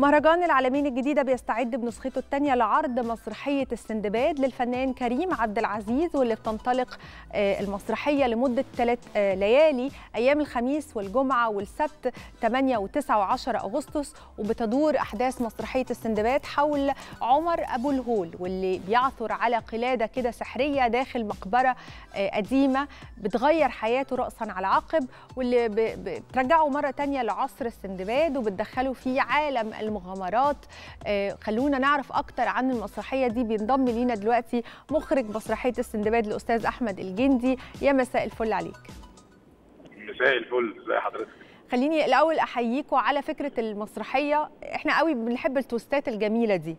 مهرجان العلمين الجديدة بيستعد بنسخته الثانية لعرض مسرحية السندباد للفنان كريم عبدالعزيز، واللي بتنطلق المسرحية لمدة 3 ليالي أيام الخميس والجمعة والسبت 8 و9 و10 أغسطس، وبتدور أحداث مسرحية السندباد حول عمر أبو الهول واللي بيعثر على قلادة كده سحرية داخل مقبرة قديمة بتغير حياته رأسا على عقب، واللي بترجعه مرة تانية لعصر السندباد وبتدخله في عالم المغامرات. خلونا نعرف اكتر عن المسرحيه دي. بينضم لينا دلوقتي مخرج مسرحيه السندباد الاستاذ احمد الجندي. يا مساء الفل عليك. مساء الفل، ازي حضرتك؟ خليني الاول احييكوا على فكره المسرحيه، احنا قوي بنحب التوستات الجميله دي،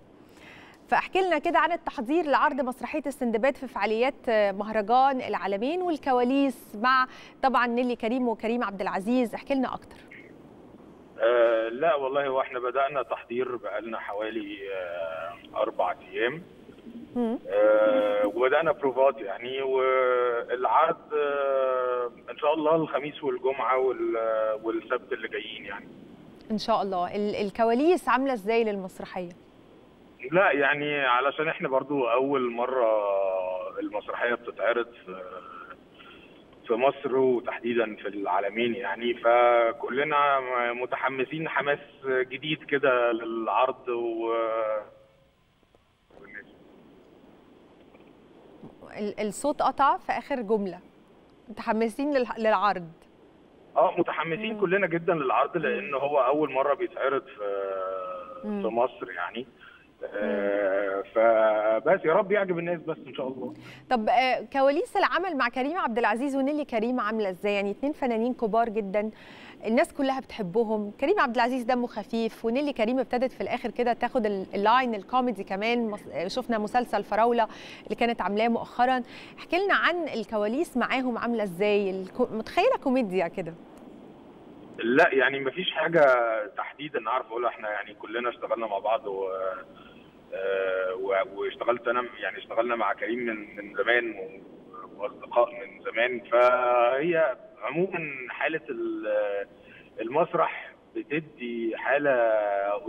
فاحكي لنا كده عن التحضير لعرض مسرحيه السندباد في فعاليات مهرجان العلمين والكواليس مع طبعا نيلي كريم وكريم عبد العزيز، احكي لنا اكتر. لا والله، هو احنا بدأنا تحضير بقالنا حوالي 4 أيام، وبدأنا بروفات يعني، والعرض ان شاء الله الخميس والجمعة والسبت اللي جايين يعني ان شاء الله. الكواليس عاملة ازاي للمسرحية؟ لا يعني علشان احنا برضو اول مرة المسرحية بتتعرض في مصر وتحديدا في العالمين يعني، فكلنا متحمسين حماس جديد كده للعرض. الصوت قطع في اخر جمله. متحمسين للعرض؟ متحمسين كلنا جدا للعرض، لان هو اول مره بيتعرض في مصر يعني، فبس يا رب يعجب الناس بس ان شاء الله. طب كواليس العمل مع كريم عبد العزيز ونيلي كريم عامله ازاي؟ يعني 2 فنانين كبار جدا، الناس كلها بتحبهم، كريم عبد العزيز دمه خفيف، ونيلي كريم ابتدت في الاخر كده تاخد اللاين الكوميدي كمان. شفنا مسلسل فراوله اللي كانت عاملاه مؤخرا، احكي لنا عن الكواليس معاهم عامله ازاي؟ متخيله كوميديا كده؟ لا يعني مفيش حاجه تحديدا اعرف اقولها، احنا يعني كلنا اشتغلنا مع بعض واشتغلت انا يعني، اشتغلنا مع كريم من زمان واصدقاء من زمان، فهي عموما حاله المسرح بتدي حاله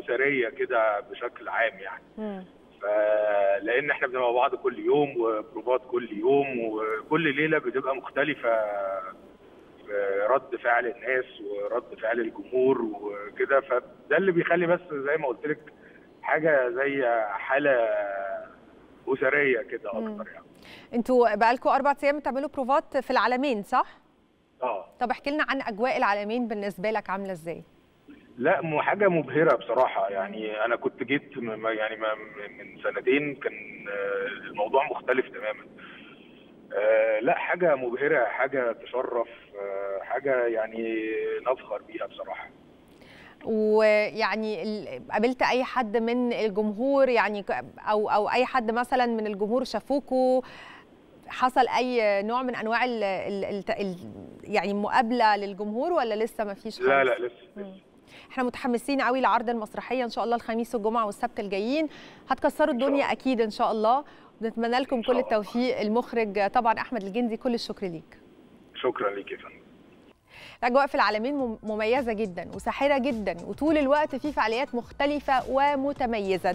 اسريه كده بشكل عام يعني، فلان احنا بنبقى مع بعض كل يوم وبروفات كل يوم، وكل ليله بتبقى مختلفه رد فعل الناس ورد فعل الجمهور وكده، فده اللي بيخلي بس زي ما قلت لك حاجه زي حاله اسريه كده اكتر يعني. انتوا بقالكم 4 أيام بتعملوا بروفات في العلمين صح؟ طب احكي لنا عن اجواء العلمين بالنسبه لك عامله ازاي؟ لا حاجه مبهره بصراحه يعني، انا كنت جيت يعني من 2 سنين كان الموضوع مختلف تماما. لا حاجه مبهره، حاجه تشرف، حاجه يعني نفخر بيها بصراحه. ويعني قابلت اي حد من الجمهور يعني، او اي حد مثلا من الجمهور شافوكوا، حصل اي نوع من انواع يعني مقابله للجمهور ولا لسه ما فيش؟ لا لسه. احنا متحمسين قوي لعرض المسرحيه ان شاء الله الخميس والجمعه والسبت الجايين، هتكسروا الدنيا اكيد ان شاء الله. نتمنى لكم كل التوفيق. المخرج طبعا احمد الجندي كل الشكر ليك. شكرا ليك يا فندم. الاجواء في العلمين مميزه جدا وساحره جدا، وطول الوقت في فعاليات مختلفه ومتميزه.